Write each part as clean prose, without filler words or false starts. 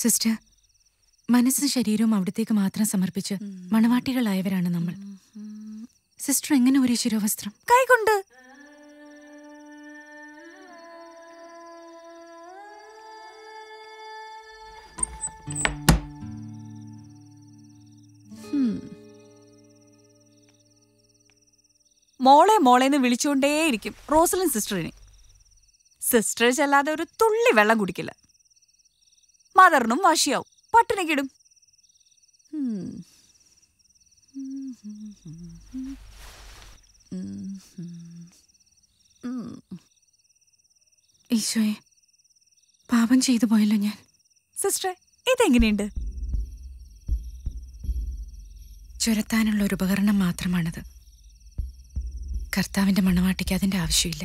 Sister, മനസ്സും ശരീരവും അവിടത്തേക്ക് മാത്രം സമർപ്പിച്ച് മണവാട്ടികളായവരാണ് നമ്മൾ. സിസ്റ്റർ എങ്ങനെ ഒരു ശിരോവസ്ത്രം കൈകൊണ്ട് മോളെ മോളേന്ന് വിളിച്ചുകൊണ്ടേയിരിക്കും റോസലിൻ സിസ്റ്ററിനെ. സിസ്റ്റർ ചെല്ലാതെ ഒരു തുള്ളി വെള്ളം കുടിക്കില്ല. മദറിനും വാശിയാവും, പട്ടിണിക്കിടും. ഈശോയെ, പാപം ചെയ്തു പോയല്ലോ ഞാൻ. സിസ്റ്ററെ, ഇതെങ്ങനെയുണ്ട്? ചുരത്താനുള്ള ഒരു ഉപകരണം മാത്രമാണത്. കർത്താവിന്റെ മണവാട്ടിക്ക് അതിന്റെ ആവശ്യമില്ല.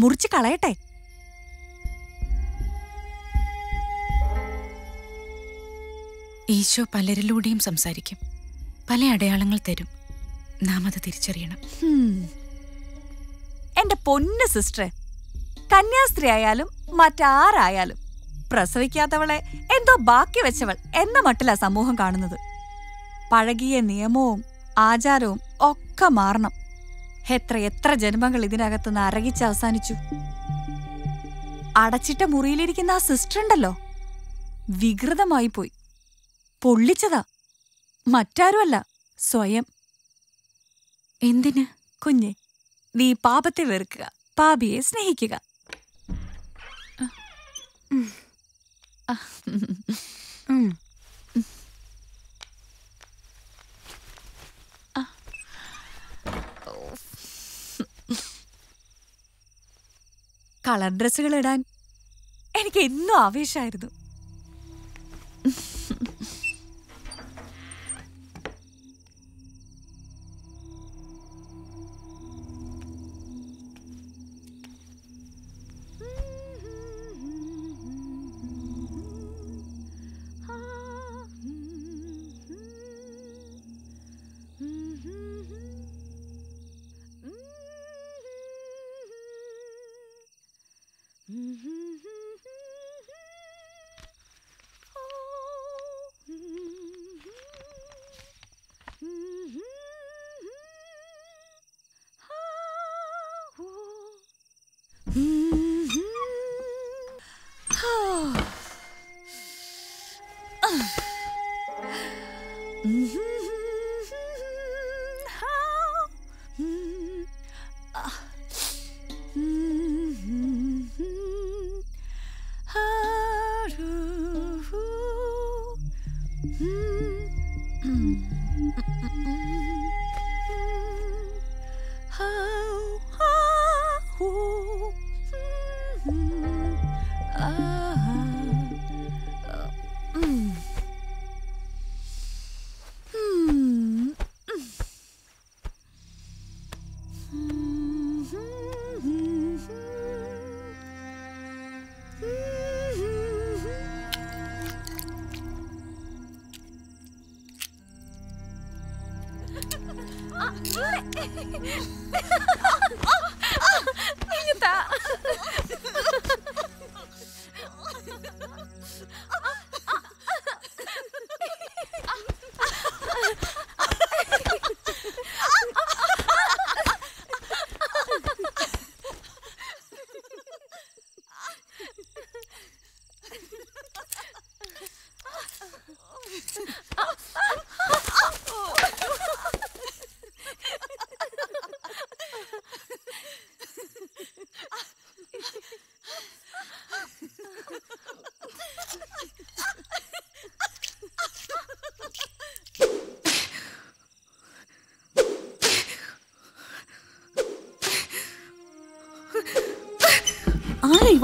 മുറിച്ച് കളയട്ടെ. ഈശോ പലരിലൂടെയും സംസാരിക്കും, പല അടയാളങ്ങൾ തരും. നാം അത് തിരിച്ചറിയണം. എന്റെ പൊന്ന് സിസ്റ്ററെ, കന്യാസ്ത്രീ ആയാലും മറ്റാരായാലും പ്രസവിക്കാത്തവളെ എന്തോ ബാക്കി വെച്ചവൾ എന്ന മട്ടിലാ സമൂഹം കാണുന്നത്. പഴകിയ നിയമവും ആചാരവും ഒക്കെ മാറണം. എത്ര എത്ര ജന്മങ്ങൾ ഇതിനകത്ത് നരകിച്ച് അവസാനിച്ചു. അടച്ചിട്ട മുറിയിലിരിക്കുന്ന ആ സിസ്റ്റർ ഉണ്ടല്ലോ, വികൃതമായി പോയി. പൊള്ളിച്ചതാ, മറ്റാരുമല്ല, സ്വയം. എന്തിന് കുഞ്ഞെ? നീ പാപത്തെ വെറുക്കുക, പാപിയെ സ്നേഹിക്കുക. കളർ ഡ്രസ്സുകൾ ഇടാൻ എനിക്ക് എന്നും ആവേശമായിരുന്നു.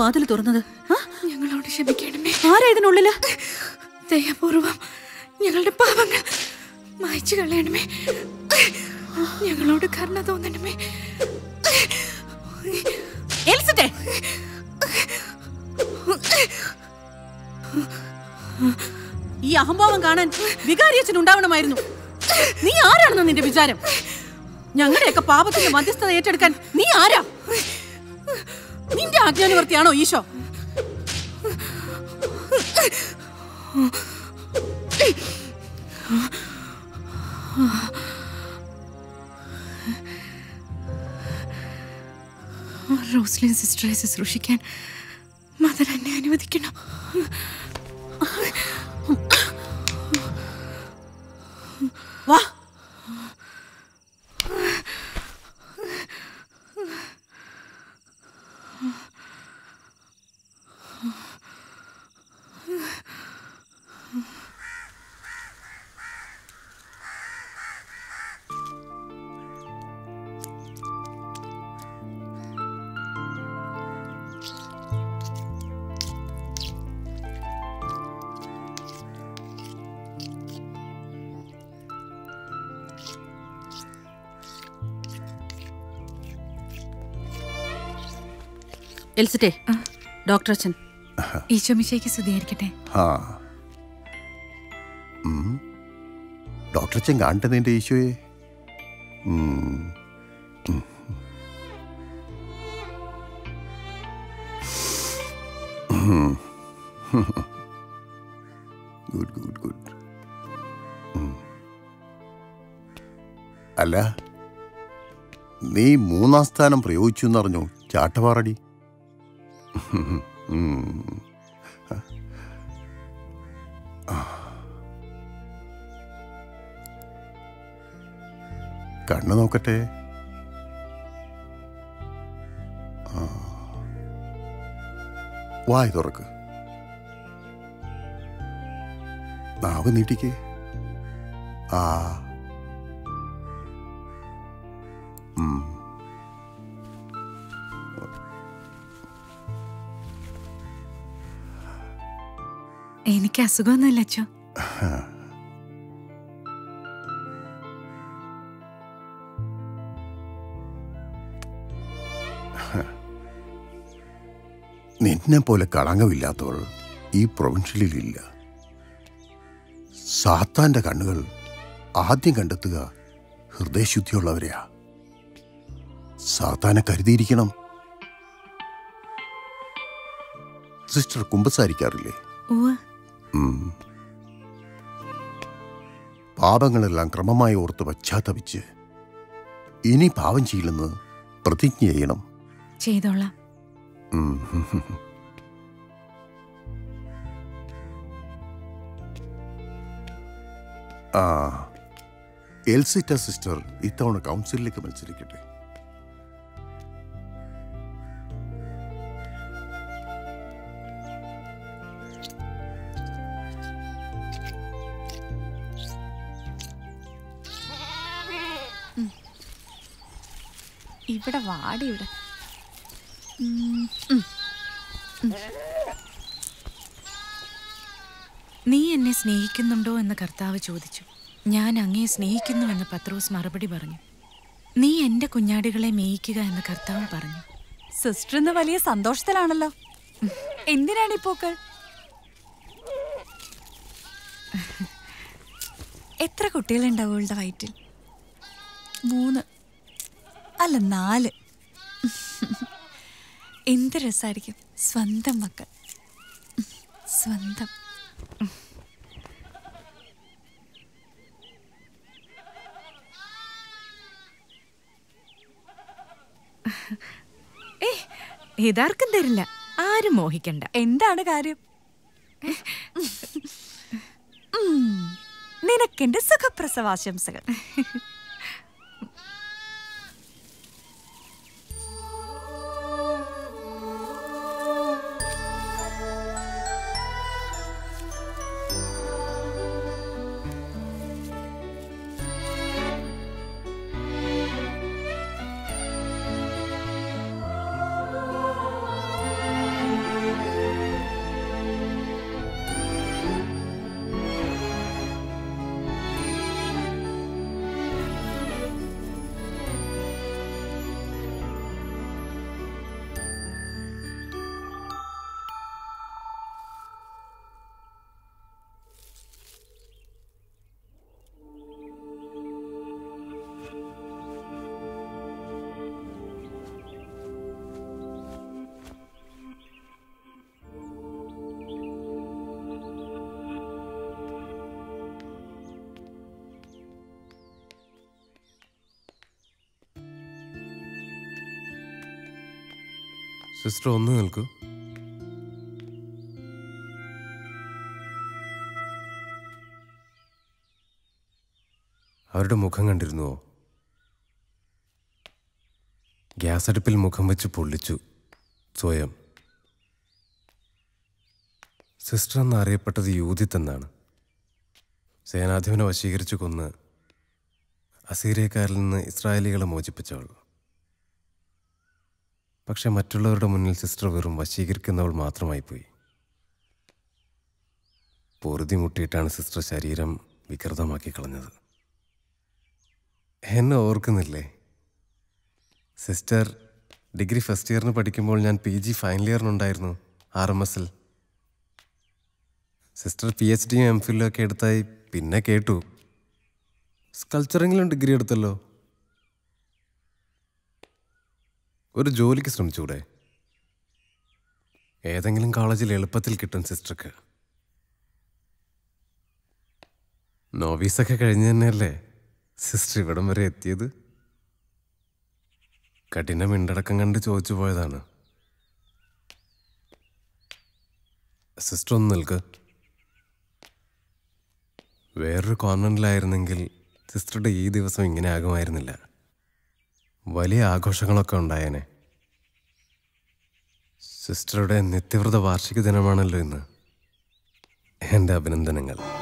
വാതിൽ തുറന്നത് ഞങ്ങളോട് ക്ഷമിക്കണമേ. ആരാ ഇതിനുള്ളില്? ദയാപൂർവം ഞങ്ങളുടെ പാപങ്ങൾ മായ്ച്ചു കളയണമേ, ഞങ്ങളോട് കരുണ തോന്നണമേ. ഈ അഹംഭാവം കാണാൻ വികാരിയച്ഛൻ ഉണ്ടാവണമായിരുന്നു. നീ ആരാണെന്ന് നിന്റെ വിചാരം? ഞങ്ങളുടെയൊക്കെ പാപത്തിന്റെ മധ്യസ്ഥത ഏറ്റെടുക്കാൻ നീ ആരാ? നിന്റെ ആജ്ഞാനുവർത്തിയാണോ ഈശോ? റോസ്ലിൻ സിസ്റ്ററെ ശുശ്രൂഷിക്കാൻ മദർ എന്നെ അനുവദിക്കണം. വാ, ഡോക്ടർ അച്ഛൻ ഈശോ മിശിഹായ്ക്ക് സ്തുതിയായിരിക്കട്ടെ. ഡോക്ടർ അച്ഛൻ കാണട്ടെ എൻ്റെ ഈശോയെ. Good good good. അല്ല, നീ 3ാം സ്ഥാനം പ്രയോഗിച്ചു എന്നറിഞ്ഞോ ചാട്ടവാറടി? കണ്ണു നോക്കട്ടെ. വായ് തുറക്ക്, നാവ് നീട്ടിക്ക്. ആ, എനിക്ക് അസുഖമൊന്നുമില്ല അച്ഛോ. നിന്നെ പോലെ കളങ്കമില്ലാത്തവൾ ഈ പ്രൊവിൻഷ്യലിലില്ല. സാത്താന്റെ കണ്ണുകൾ ആദ്യം കണ്ടെത്തുക ഹൃദയശുദ്ധിയുള്ളവരെയാ. സാത്താനെ കരുതിയിരിക്കണം. സിസ്റ്റർ കുമ്പസാരിക്കാറില്ലേ? പാപങ്ങളെല്ലാം ക്രമമായി ഓർത്ത് പശ്ചാത്തപിച്ച് ഇനി പാപം ചെയ്യില്ലെന്ന് പ്രതിജ്ഞ ചെയ്യണം. ചെയ്തോളാം. ആ, എൽസിറ്റ സിസ്റ്റർ ഇത്തവണ കൗൺസിലിലേക്ക് മത്സരിക്കട്ടെ. ഇവിടെ വാടി, ഇവിടെ നീ എന്നെ സ്നേഹിക്കുന്നുണ്ടോ എന്ന് കർത്താവ് ചോദിച്ചു. ഞാൻ അങ്ങയെ സ്നേഹിക്കുന്നുവെന്ന് പത്രോസ് മറുപടി പറഞ്ഞു. നീ എൻ്റെ കുഞ്ഞാടുകളെ മേയിക്കുക എന്ന് കർത്താവ് പറഞ്ഞു. സിസ്റ്റർ ഇന്ന് വലിയ സന്തോഷത്തിലാണല്ലോ. എന്തിനാണ് ഇപ്പോക്കൾ? എത്ര കുട്ടികളുണ്ടാവും ഇവളുടെ വയറ്റിൽ? 3 അല്ല 4. എന്ത് രസമായിരിക്കും സ്വന്തം മക്കൾ. സ്വന്തം ഇതാർക്കും തരില്ല, ആരും മോഹിക്കണ്ട. എന്താണ് കാര്യം? നിനക്കെന്റെ സുഖപ്രസവാശംസകൾ. സിസ്റ്റർ ഒന്ന് നിൽക്കൂ. അവരുടെ മുഖം കണ്ടിരുന്നുവോ? ഗ്യാസ് അടുപ്പിൽ മുഖം വെച്ച് പൊള്ളിച്ചു സ്വയം. സിസ്റ്റർ എന്നറിയപ്പെട്ടത് യൂദിത്ത് എന്നാണ്. സേനാധിപനെ വശീകരിച്ചു കൊന്ന് അസീറിയക്കാരിൽ നിന്ന് ഇസ്രായേലികളെ മോചിപ്പിച്ചവൾ. പക്ഷെ മറ്റുള്ളവരുടെ മുന്നിൽ സിസ്റ്റർ വെറും വശീകരിക്കുന്നവൾ മാത്രമായിപ്പോയി. പൊറുതി മുട്ടിയിട്ടാണ് സിസ്റ്റർ ശരീരം വികൃതമാക്കി കളഞ്ഞത്. എന്നെ ഓർക്കുന്നില്ലേ? സിസ്റ്റർ ഡിഗ്രി ഫസ്റ്റ് ഇയറിന് പഠിക്കുമ്പോൾ ഞാൻ PG ഫൈനൽ ഇയറിനുണ്ടായിരുന്നു RMSൽ. സിസ്റ്റർ PhDയും MPhilലും ഒക്കെ എടുത്തായി പിന്നെ കേട്ടു. സ്കൾച്ചറിങ്ങിലും ഡിഗ്രി എടുത്തല്ലോ, ഒരു ജോലിക്ക് ശ്രമിച്ചൂടെ? ഏതെങ്കിലും കോളേജിൽ എളുപ്പത്തിൽ കിട്ടും സിസ്റ്റർക്ക്. നോവീസൊക്കെ കഴിഞ്ഞ് തന്നെയല്ലേ സിസ്റ്റർ ഇവിടം വരെ എത്തിയത്? കഠിന മിണ്ടടക്കം കണ്ട് ചോദിച്ചു പോയതാണ്. സിസ്റ്റർ ഒന്ന് നിൽക്ക്. വേറൊരു കോൺവെൻറ്റിലായിരുന്നെങ്കിൽ സിസ്റ്ററുടെ ഈ ദിവസം ഇങ്ങനെ ആകുമായിരുന്നില്ല. വലിയ ആഘോഷങ്ങളൊക്കെ ഉണ്ടായേനെ. സിസ്റ്ററുടെ നിത്യവ്രത വാർഷിക ദിനമാണല്ലോ ഇന്ന്. എൻ്റെ അഭിനന്ദനങ്ങൾ.